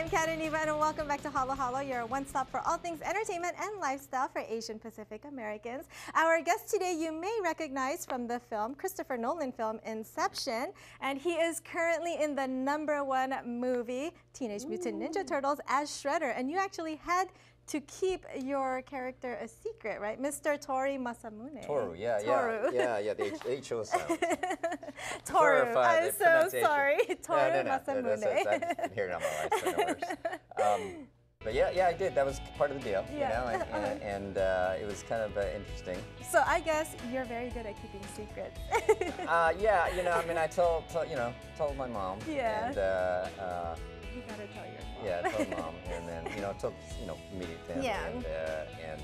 I'm Kat and Eva, and welcome back to Hollow Hollow, your one-stop for all things entertainment and lifestyle for Asian Pacific Americans. Our guest today you may recognize from the film, Christopher Nolan film, Inception, and he is currently in the #1 movie, Teenage Mutant Ninja Turtles, as Shredder, and you actually had to keep your character a secret, right? Mr. Tohoru Masamune. Toru, yeah, Toru. Yeah, the HO sound. Toru, I'm so sorry. Tohoru Masamune. I've been hearing it all my life, so no worries. But yeah, I did. That was part of the deal, you know, and it was kind of interesting. So I guess you're very good at keeping secrets. Yeah, you know, I mean, I told my mom. Yeah. And, you gotta tell your mom. Yeah, I told mom, and then you know, took immediate family and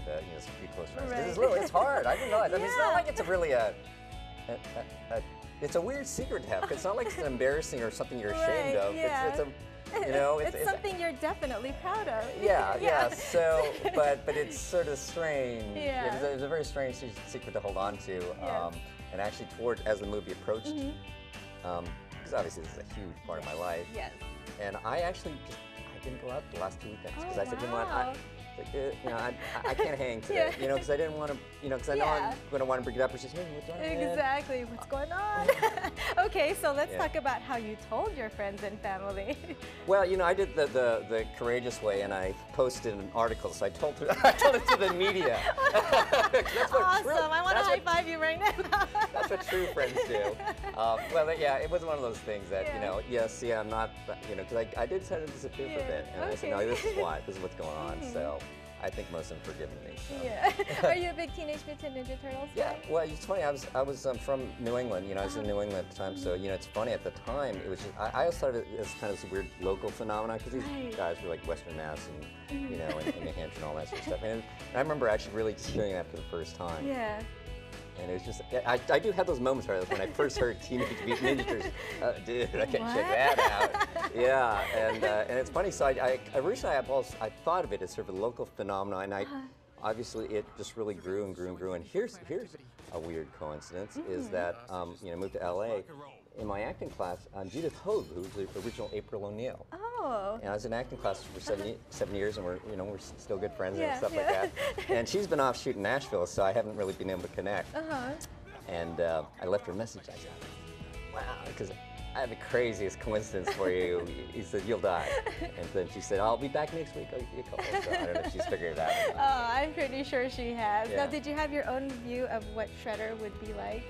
you know, some pretty close friends. Right. It's hard. I didn't realize. I mean, it's not like it's really it's a weird secret to have. Cause it's not like it's embarrassing or something you're ashamed of. Yeah. It's a, you know, it's something you're definitely proud of. Yeah. So, but it's sort of strange. Yeah. It was a very strange secret to hold on to. Yeah. And actually, as the movie approached, because obviously this is a huge part of my life. Yes. And I actually didn't go out the last 2 weekends because I said, you know what, I can't hang today, you know, because I didn't want to, you know, because I know I'm going to want to bring it up. Or just, hey, what's going on? Exactly, what's going on? Okay, so let's talk about how you told your friends and family. Well, you know, I did the courageous way, and I posted an article, so I told it to the media. Awesome! I want to high five you right now. That's what true friends do. Well, yeah, it was one of those things that you know. Yes, yeah, I'm not, you know, because I did try to disappear for a bit, and I said, no, this is what's going on. So. I think most of them forgive me. So. Yeah. Are you a big Teenage Mutant Ninja Turtles fan? Yeah. Well, it's funny. I was from New England. You know, I was in New England at the time. So you know, it's funny. At the time, it was just I always thought of it as kind of this weird local phenomenon because these guys were like Western Mass and you know, and New Hampshire and all that sort of stuff. And I remember actually really just hearing that for the first time. Yeah. And it was just, I do have those moments where when I first heard Teenage Mutant Ninja Turtles, dude, I can't check that out. Yeah, and it's funny, so I originally thought of it as sort of a local phenomenon, and obviously it just really grew and grew and grew, and here's a weird coincidence, is that, you know, I moved to LA. In my acting class, Judith Hogue, who was the original April O'Neill. Oh. And I was in acting class for seven years, and we're still good friends and stuff like that. And she's been off shooting Nashville, so I haven't really been able to connect. And I left her a message. I said, wow, because I have the craziest coincidence for you. He said, you'll die. And then she said, I'll be back next week. So I don't know if she's figured it out. Oh, I'm pretty sure she has. Yeah. Now, did you have your own view of what Shredder would be like?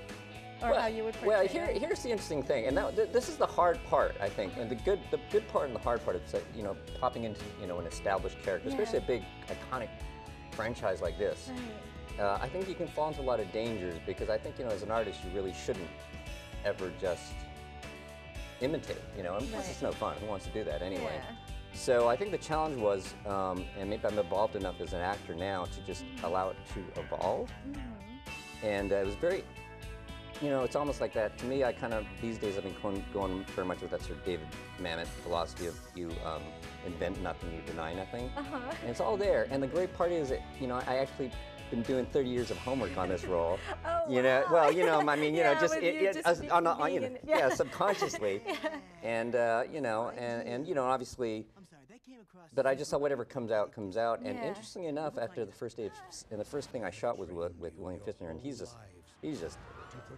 Or well, how you would here's the interesting thing, and this is the hard part, I think, and the good part and the hard part is that, you know, popping into, you know, an established character, especially a big iconic franchise like this. Right. I think you can fall into a lot of dangers because I think, you know, as an artist, you really shouldn't ever just imitate, you know, and plus it's no fun. Who wants to do that anyway? Yeah. So I think the challenge was, and maybe I'm evolved enough as an actor now to just allow it to evolve, and it was very. You know, it's almost like that. To me, I kind of, these days, I've been going very much with that sort of David Mamet philosophy of you invent nothing, you deny nothing. And it's all there. And the great part is that, you know, I actually been doing 30 years of homework on this role. Oh, you know, well, you know, I mean, you know, just subconsciously. And, you know, and, you know, obviously, but I just saw whatever comes out. And interestingly enough, after the first day, and the first thing I shot was with William Fichtner, and he's just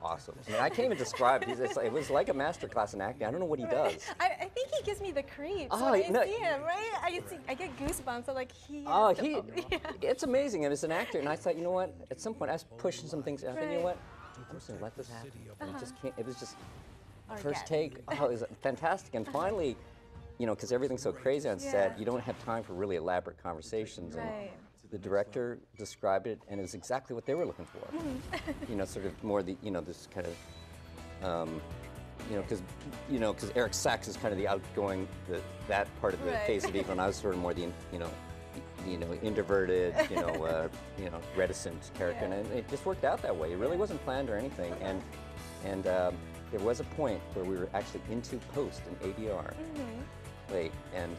awesome. I mean, I can't even describe it was like a master class in acting. I don't know what he does. I think he gives me the creeps. Oh, when I see him, right? I get goosebumps. I'm like, it's amazing. And as an actor, and I thought, you know what? At some point, I was pushing some things. And I thought, you know what? I'm just going to let this happen. And it just can't. It was just first take. Oh, it was fantastic. And finally, you know, because everything's so crazy on set, you don't have time for really elaborate conversations. Right. The director described it, and it was exactly what they were looking for. You know, sort of more the, you know, this kind of, because Eric Sachs is kind of the outgoing, that part of the face of Eva, and I was sort of more the, introverted, reticent character, and it just worked out that way. It really wasn't planned or anything, and there was a point where we were actually into post and ADR late, and.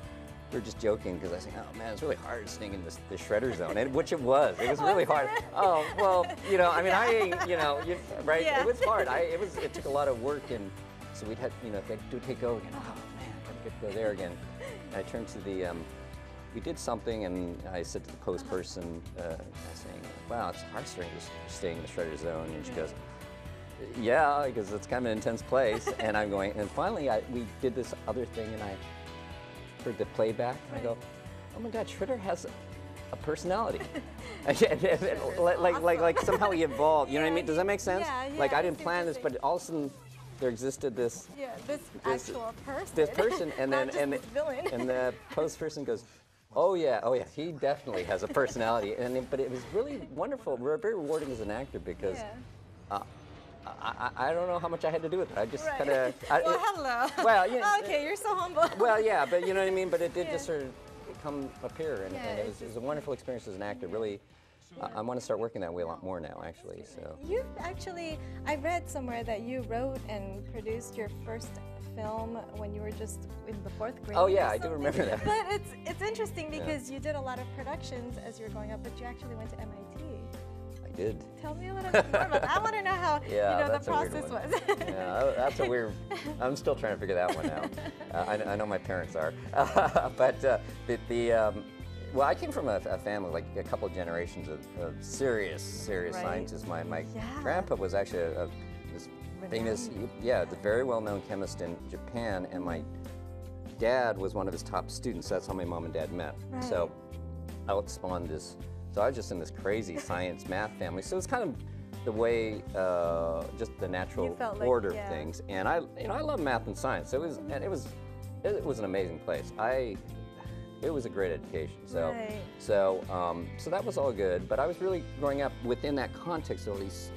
We were just joking because I was like, oh man, it's really hard staying in the shredder zone, and which it was. It was really hard. Oh well, you know, I mean, right? Yeah. It was hard. It took a lot of work, and so we'd have, you know, do take over again. Oh man, I gotta go there again. I turned to the, we did something, and I said to the post person, saying, wow, it's hard staying in the shredder zone. And she goes, yeah, because it's kind of an intense place. And I'm going, and finally we did this other thing, and I heard the playback, and I go, oh my God, Shredder has a personality. like somehow he evolved, you know what I mean? Does that make sense? Yeah, like I didn't plan this, but all of a sudden there existed this, this actual person. This person, and then and the post person goes, oh yeah, he definitely has a personality. And it, but it was really wonderful, very rewarding as an actor, because I don't know how much I had to do with it. I just kind of... Well, hello. Well, yeah. Oh, okay, you're so humble. Well, yeah, but you know what I mean? But it did just sort of come up here, and, it was a wonderful experience as an actor. Really, I want to start working that way a lot more now, actually. So you've actually, I read somewhere that you wrote and produced your first film when you were just in the 4th grade. Oh yeah, I do remember that. But it's interesting because you did a lot of productions as you were growing up, but you actually went to MIT. I did. Tell me a little bit more about that. I want to know how the process was. Yeah, that's a weird. I'm still trying to figure that one out. I know my parents are, but well, I came from a family, like a couple of generations of serious scientists. My grandpa was actually this famous, the very well-known chemist in Japan, and my dad was one of his top students. That's how my mom and dad met. Right. So, out spawned this. So I was just in this crazy science math family. So it's kind of the way, just the natural order of things. And I love math and science. So it was, and it was an amazing place. It was a great education. So, so that was all good. But I was really growing up within that context of all these,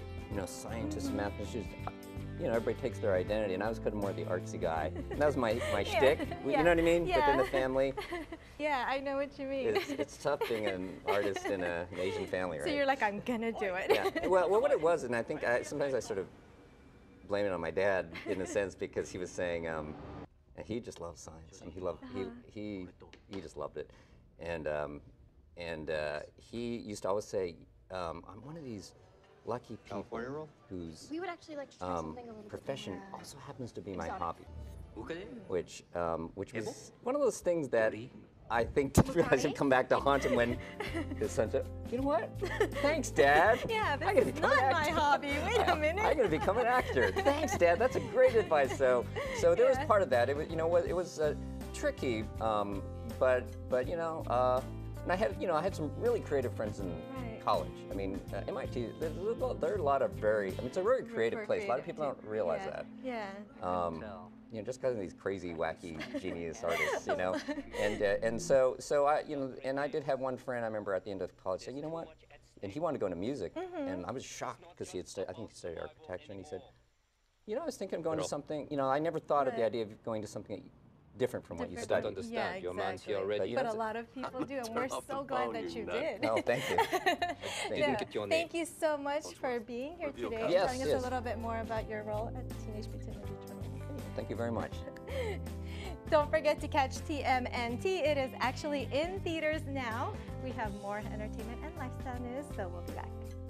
scientists, mathematicians. Everybody takes their identity, and I was kind of more the artsy guy. And that was my shtick, you know what I mean? Yeah. Within the family. Yeah, I know what you mean. It's tough being an artist in an Asian family, right? So you're like, I'm gonna do it. Yeah. Well, what it was, and I think sometimes I sort of blame it on my dad, in a sense, because he was saying, he just loved science. I mean, he just loved it. And, he used to always say, I'm one of these lucky people whose profession also happens to be my hobby, which was one of those things that I think I should come back to haunt him when his son said, you know what? Thanks, Dad. That's not my hobby. Wait a minute. I'm going to become an actor. Thanks, Dad. That's a great advice. So there was part of that. It was, it was tricky, but and I had, I had some really creative friends in college. I mean, MIT, there are a lot of it's a very creative place. A lot of people don't realize that. Yeah. Just because of these crazy, wacky, genius artists, and I did have one friend, I remember at the end of college, said, you know what? And he wanted to go into music, and I was shocked because I think he studied architecture, and he said, I was thinking of going to something, I never thought of the idea of going to something different from what you studied. Understand. Your mind's here already. But a lot of people do, and we're so glad that you did. No, thank you. Thank you so much for being here today and telling us a little bit more about your role at Teenage Mutant Ninja Turtles. Thank you very much. Don't forget to catch TMNT. It is actually in theaters now. We have more entertainment and lifestyle news, so we'll be back.